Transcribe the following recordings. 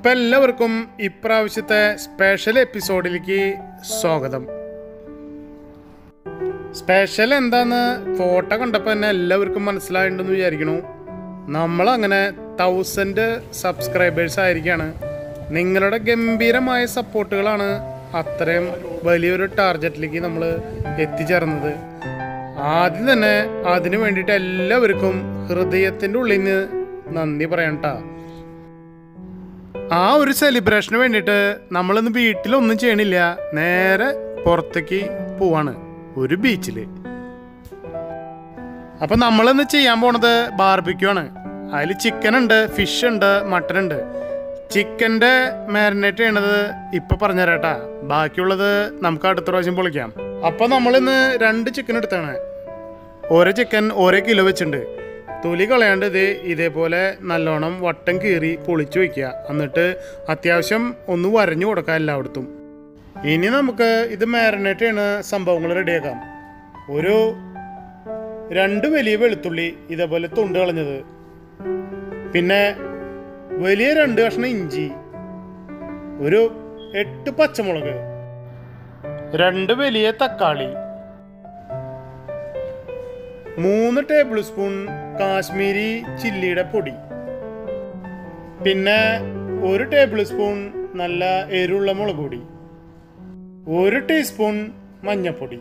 അപ്പോൾ എല്ലാവർക്കും ഇപ്രാവശ്യത്തെ സ്പെഷ്യൽ എപ്പിസോഡിലേക്ക് സ്വാഗതം. സ്പെഷ്യൽ എന്താന്ന് ഫോട്ടോ കണ്ടപ്പോൾ തന്നെ എല്ലാവർക്കും മനസ്സിലായിട്ടുണ്ടെന്ന് വിചാരിക്കണു. നമ്മളങ്ങനെ 1000 സബ്സ്ക്രൈബേഴ്സ് ആയിരിക്കുകയാണ്. നിങ്ങളുടെ ഗംഭീരമായ സപ്പോർട്ടുകളാണ് അത്രയും വലിയൊരു ടാർഗറ്റിലേക്ക് നമ്മൾ എത്തിച്ചേർന്നത്. ആദ്യം തന്നെ അതിനു വേണ്ടിയിട്ട് എല്ലാവർക്കും ഹൃദയത്തിൻ്റെ ഉള്ളിൽ നിന്ന് നന്ദി പറയണ്ട. ആ ഒരു സെലിബ്രേഷന് വേണ്ടിയിട്ട് നമ്മളിന്ന് വീട്ടിലൊന്നും ചെയ്യണില്ല, നേരെ പുറത്തേക്ക് പോവാണ് ഒരു ബീച്ചിൽ. അപ്പം നമ്മളിന്ന് ചെയ്യാൻ പോണത് ബാർബിക്യൂ ആണ്. അതിൽ ചിക്കൻ ഉണ്ട്, ഫിഷ് ഉണ്ട്, മട്ടൻ ഉണ്ട്. ചിക്കൻ്റെ മാരിനേറ്റ് ചെയ്യണത് ഇപ്പം പറഞ്ഞുതരാട്ടാ, ബാക്കിയുള്ളത് നമുക്ക് അടുത്ത പ്രാവശ്യം പൊളിക്കാം. അപ്പം നമ്മളിന്ന് 2 ചിക്കൻ എടുത്താണ്. ഓരോ ചിക്കൻ ഓരോ കിലോ വെച്ചിട്ടുണ്ട്. തൊലി കളയാണ്ട് ഇതേപോലെ നല്ലോണം വട്ടം കീറി പൊളിച്ചു വയ്ക്കുക. എന്നിട്ട് അത്യാവശ്യം ഒന്ന് വരഞ്ഞു കൊടുക്കുക എല്ലായിടത്തും. ഇനി നമുക്ക് ഇത് മാരിനേറ്റ് ചെയ്യണ സംഭവങ്ങൾ റെഡിയാക്കാം. ഒരു 2 വലിയ വെളുത്തുള്ളി ഇതേപോലെ തൊണ്ട് കളഞ്ഞത്, പിന്നെ വലിയ 2 കഷ്ണം ഇഞ്ചി, ഒരു 8 പച്ചമുളക്, 2 വലിയ തക്കാളി, 3 ടേബിൾ സ്പൂൺ കാശ്മീരി ചില്ലിയുടെ പൊടി, പിന്നെ 1 ടേബിൾ സ്പൂൺ നല്ല എരിവുള്ള മുളക് പൊടി, 1 ടീസ്പൂൺ മഞ്ഞൾപ്പൊടി,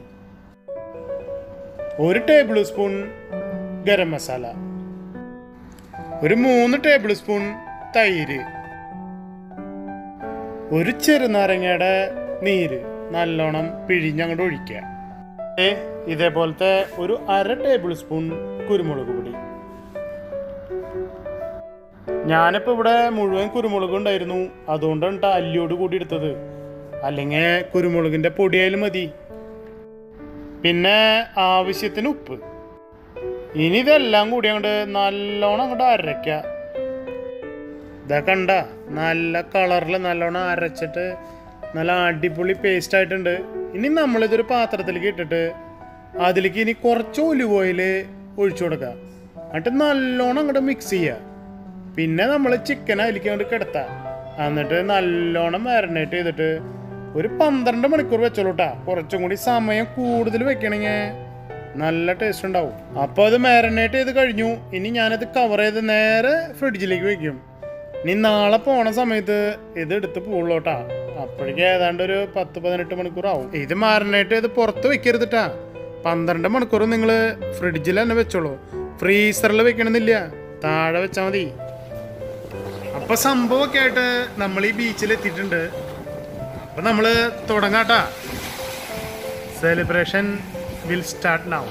1 ടേബിൾ സ്പൂൺ ഗരം മസാല, ഒരു 3 ടേബിൾ സ്പൂൺ തൈര്, ഒരു ചെറുനാരങ്ങയുടെ നീര് നല്ലോണം പിഴിഞ്ഞങ്ങോട്ട് ഒഴിക്കുക. ഇതേപോലത്തെ ഒരു 1/2 ടേബിൾ സ്പൂൺ കുരുമുളക് പൊടി. ഞാനിപ്പോൾ ഇവിടെ മുഴുവൻ കുരുമുളക് ഉണ്ടായിരുന്നു, അതുകൊണ്ടാണ് അല്ലിയോട് കൂടി എടുത്തത്. അല്ലെങ്കിൽ കുരുമുളകിൻ്റെ പൊടിയായാലും മതി. പിന്നെ ആവശ്യത്തിന് ഉപ്പ്. ഇനി ഇതെല്ലാം കൂടി അങ്ങോട്ട് നല്ലോണം അങ്ങോട്ട് അരയ്ക്കുക. ഇതാ കണ്ട, നല്ല കളറിൽ നല്ലോണം അരച്ചിട്ട് നല്ല അടിപൊളി പേസ്റ്റ് ആയിട്ടുണ്ട്. ഇനി നമ്മളിതൊരു പാത്രത്തിലേക്ക് ഇട്ടിട്ട് അതിലേക്ക് ഇനി കുറച്ച് ഒലിവ് ഓയിൽ ഒഴിച്ചു കൊടുക്കുക. എന്നിട്ട് നല്ലോണം അങ്ങോട്ട് മിക്സ് ചെയ്യുക. പിന്നെ നമ്മൾ ചിക്കൻ അതിലേക്ക് അങ്ങോട്ട് കിടത്തുക. എന്നിട്ട് നല്ലോണം മാരിനേറ്റ് ചെയ്തിട്ട് ഒരു 12 മണിക്കൂർ വെച്ചോളൂ കേട്ടോ. കുറച്ചും കൂടി സമയം കൂടുതൽ വെക്കണമെങ്കിൽ നല്ല ടേസ്റ്റ് ഉണ്ടാവും. അപ്പോൾ അത് മാരിനേറ്റ് ചെയ്ത് കഴിഞ്ഞു. ഇനി ഞാനത് കവർ ചെയ്ത് നേരെ ഫ്രിഡ്ജിലേക്ക് വയ്ക്കും. ഇനി നാളെ പോണ സമയത്ത് ഇത് എടുത്ത് പോകുള്ളൂ കേട്ടോ. അപ്പോഴേക്കും ഏതാണ്ട് ഒരു 10-18 മണിക്കൂറാവും. ഇത് മാരിനേറ്റ് ചെയ്ത് പുറത്ത് വെക്കരുതിട്ടാ. 12 മണിക്കൂർ നിങ്ങൾ ഫ്രിഡ്ജിൽ തന്നെ വെച്ചോളൂ. ഫ്രീസറിൽ വെക്കണമെന്നില്ല, താഴെ വെച്ചാൽ മതി. അപ്പം സംഭവമൊക്കെ ആയിട്ട് നമ്മൾ ഈ ബീച്ചിലെത്തിയിട്ടുണ്ട്. അപ്പം നമ്മൾ തുടങ്ങാട്ടാ. Celebration will start now.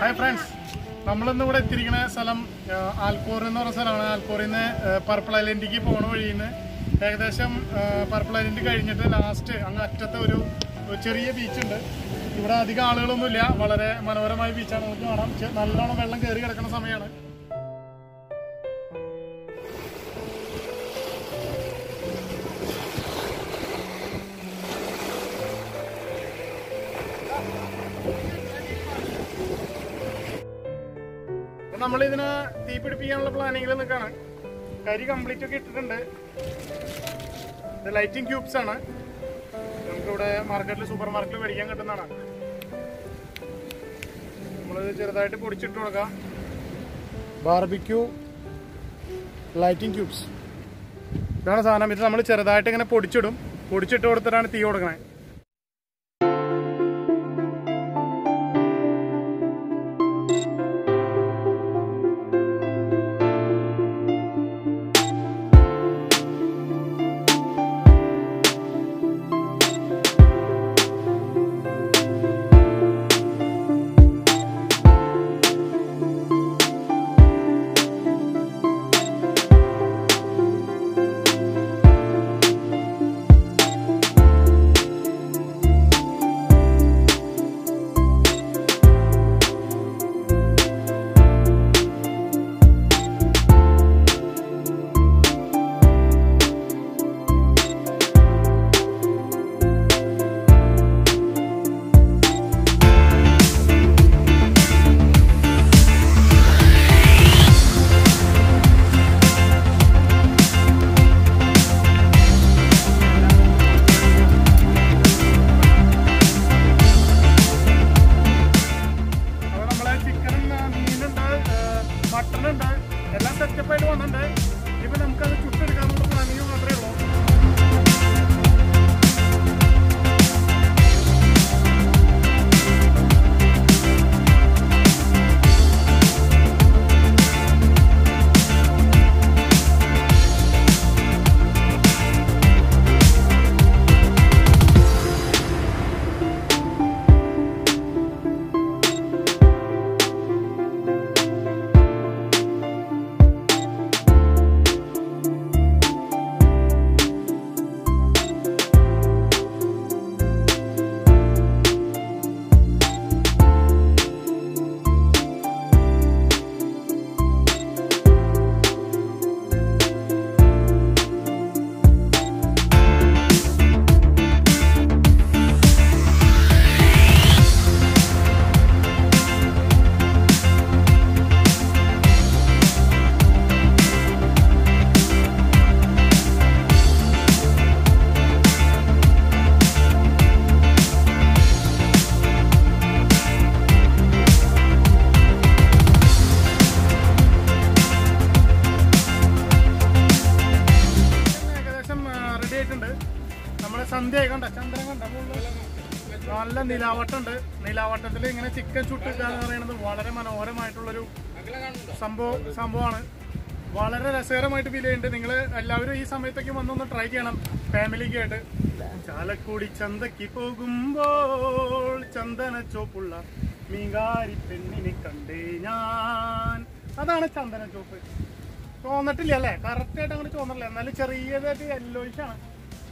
Hi friends, നമ്മളിന്ന് ഇവിടെ എത്തിയിരിക്കുന്ന സ്ഥലം ആൽക്കൂർ എന്ന് പറഞ്ഞ സ്ഥലമാണ്. ആൽക്കൂറിൽ നിന്ന് പർപ്പിൾ ഐലൻഡിലേക്ക് പോകണ വഴിയിൽ നിന്ന് ഏകദേശം പർപ്പിൾ ഐലൻഡ് കഴിഞ്ഞിട്ട് ലാസ്റ്റ് അങ്ങ് അറ്റത്തെ ഒരു ചെറിയ ബീച്ചുണ്ട്. ഇവിടെ അധികം ആളുകളൊന്നുമില്ല, വളരെ മനോഹരമായ ബീച്ചാണ്. നമുക്ക് കാണാം നല്ലോണം വെള്ളം കയറി കിടക്കുന്ന സമയമാണ്. നമ്മളിതിന് തീ പിടിപ്പിക്കാനുള്ള പ്ലാനിങ്ങിൽ നിൽക്കുകയാണ്. കരി കംപ്ലീറ്റ് ഒക്കെ ഇട്ടിട്ടുണ്ട്. ഇത് ലൈറ്റിംഗ് ക്യൂബ്സ് ആണ്. നമുക്കിവിടെ മാർക്കറ്റിൽ സൂപ്പർ മാർക്കറ്റിൽ മേടിക്കാൻ കിട്ടുന്നതാണ്. നമ്മളിത് ചെറുതായിട്ട് പൊടിച്ചിട്ട് കൊടുക്കാം. ബാർബിക്യൂ ലൈറ്റിംഗ് ക്യൂബ്സ് ഇതാണ് സാധനം. ഇത് നമ്മൾ ചെറുതായിട്ട് ഇങ്ങനെ പൊടിച്ചിടും. പൊടിച്ചിട്ട് കൊടുത്തിട്ടാണ് തീ കൊടുക്കുന്നത്. cotton and all certified one and even I'm going to choose Sunday, I got a chicken shoot in the water and over my to Sambo. Waller, a ceremony to be in England. I love you. Some on the Tricanum family gate. Chalakudi Chanda Kipo Gumbo Chandana Chopula Mingari Penny Kandinan Adana Chandana Chopula. So on the Tilla, carpet on the Chomer,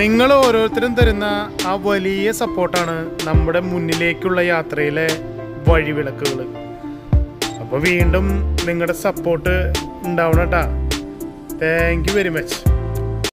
നിങ്ങൾ ഓരോരുത്തരും തരുന്ന ആ വലിയ സപ്പോർട്ടാണ് നമ്മുടെ മുന്നിലേക്കുള്ള യാത്രയിലെ വഴിവിളക്കുകൾ. അപ്പോൾ വീണ്ടും നിങ്ങളുടെ സപ്പോർട്ട് ഉണ്ടാവണം ട്ടാ. Thank you very much.